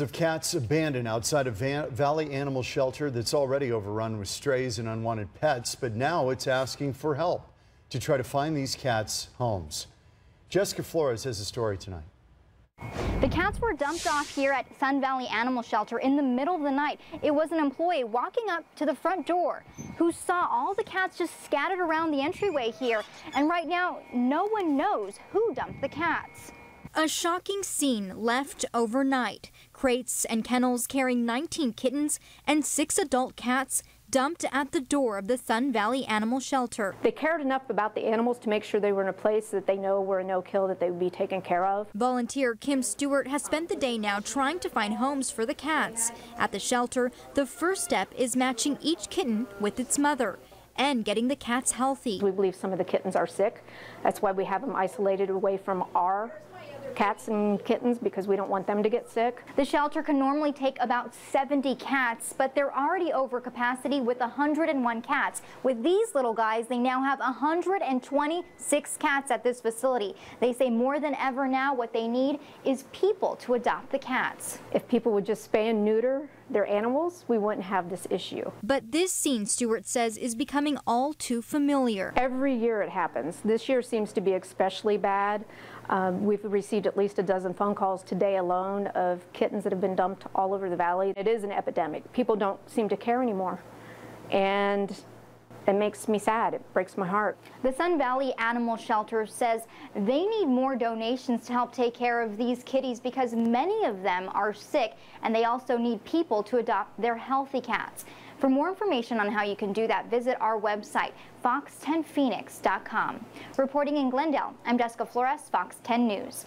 Of cats abandoned outside of Valley Animal Shelter that's already overrun with strays and unwanted pets, but now it's asking for help to try to find these cats homes. Jessica Flores has a story tonight. The cats were dumped off here at Sun Valley Animal Shelter in the middle of the night. It was an employee walking up to the front door who saw all the cats just scattered around the entryway here, and right now no one knows who dumped the cats. A shocking scene left overnight. Crates and kennels carrying 19 kittens and 6 adult cats dumped at the door of the Sun Valley Animal Shelter. They cared enough about the animals to make sure they were in a place that they know were a no-kill, that they would be taken care of. Volunteer Kim Stewart has spent the day now trying to find homes for the cats. At the shelter, the first step is matching each kitten with its mother and getting the cats healthy. We believe some of the kittens are sick. That's why we have them isolated away from our cats and kittens, because we don't want them to get sick. The shelter can normally take about 70 cats, but they're already over capacity with 101 cats. With these little guys, they now have 126 cats at this facility. They say more than ever now what they need is people to adopt the cats. If people would just spay and neuter their animals, we wouldn't have this issue. But this scene, Stewart says, is becoming all too familiar. Every year it happens. This year seems to be especially bad. We've received at least a dozen phone calls today alone of kittens that have been dumped all over the valley. It is an epidemic. People don't seem to care anymore, and it makes me sad. It breaks my heart. The Sun Valley Animal Shelter says they need more donations to help take care of these kitties because many of them are sick, and they also need people to adopt their healthy cats. For more information on how you can do that, visit our website, fox10phoenix.com. Reporting in Glendale, I'm Jessica Flores, Fox 10 News.